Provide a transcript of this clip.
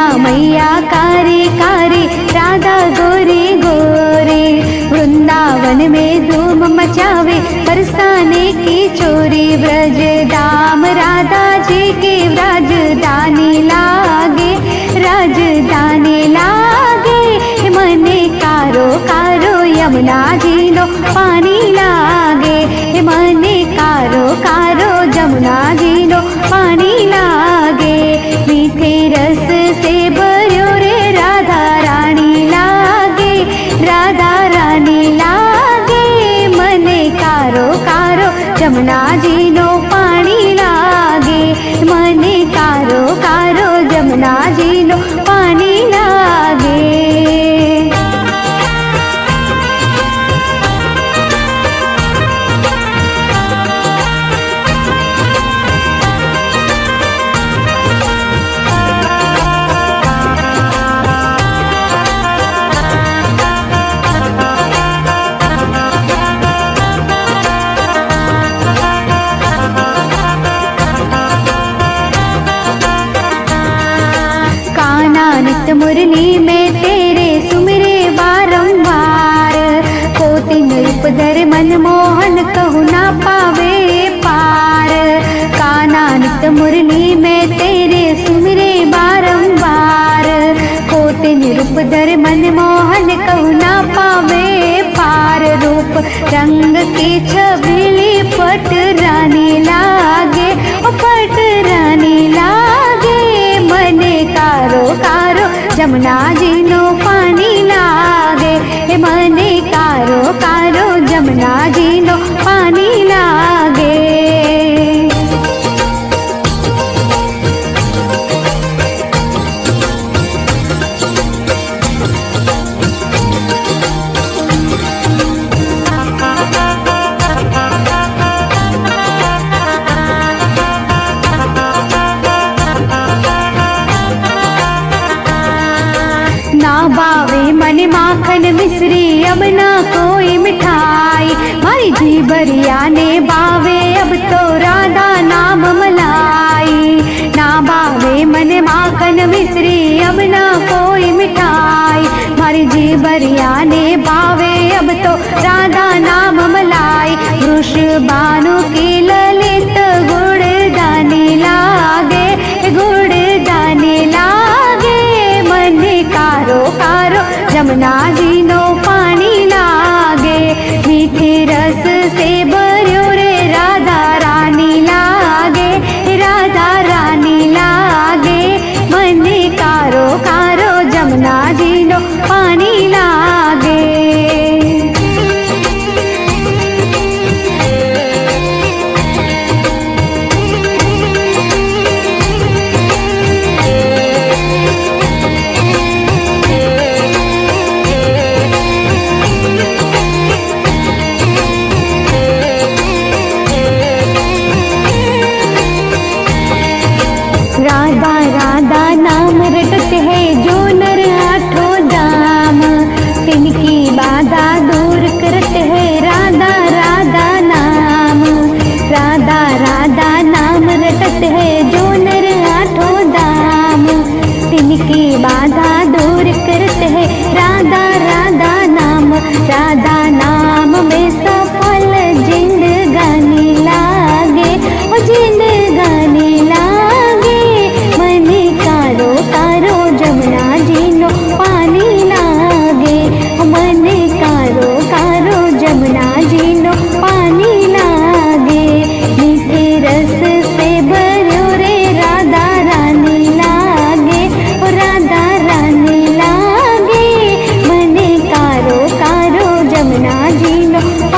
मैया मैया कारे कारे राधा गोरी गोरी, वृंदावन में धूम मचावे बरसाने की चोरी, ब्रज धाम राधा जी के राजधानी लागे राजधानी लागे, मने कारो कारो यमुना जी नो पानी लागे, मने कारो कारो यमुना जी नो पानी लागे, मीठे रस से भरो रे राधा रानी लागे राधा रानी लागे, मने कारो कारो यमुना जी नो पानी लागे, मने कारो कारो यमुना जी नो पानी लागे। मुरली में तेरे सुमरे बारंबार, कोटि नृप धर मनमोहन कहु ना पावे पार, काना नित मुरली में तेरे सुमरे बारंबार, कोटि नृप धर मनमोहन कहु ना पावे पार, रूप रंग की छबिली पट रानी लागे ओ पट रानी लागे, मने कारो कारो जमुना जी नो पानी लागे, मने कारो कारो जमुना जी नो पानी लागे। माखन मिश्री अब ना कोई मिठाई, मारी जी बरिया ने बावे अब तो राधा नाम मलाई, ना बावे मन माखन मिश्री अब ना कोई मिठाई, मारी जी बरिया ने बावे अब तो राधा नाम मलाई, वृषभानु की ललित गुणदानी लागे गुणदानी लागे, मन कारो कारो जमुना जी नो पानी लागे, मीठे रस से भरो रे राधा रानी लागे, मने कारो कारो जमुना जी नो पानी लागे। राधा नाम में सफल जिंदगानी लागे ओ जिंदगानी लागे, मने कारो कारो जमुना जी नो पानी लागे, मने कारो कारो जमुना जी नो पानी लागे, मीठे रस से भरो रे राधा रानी लागे, मने कारो कारो जमुना जी नो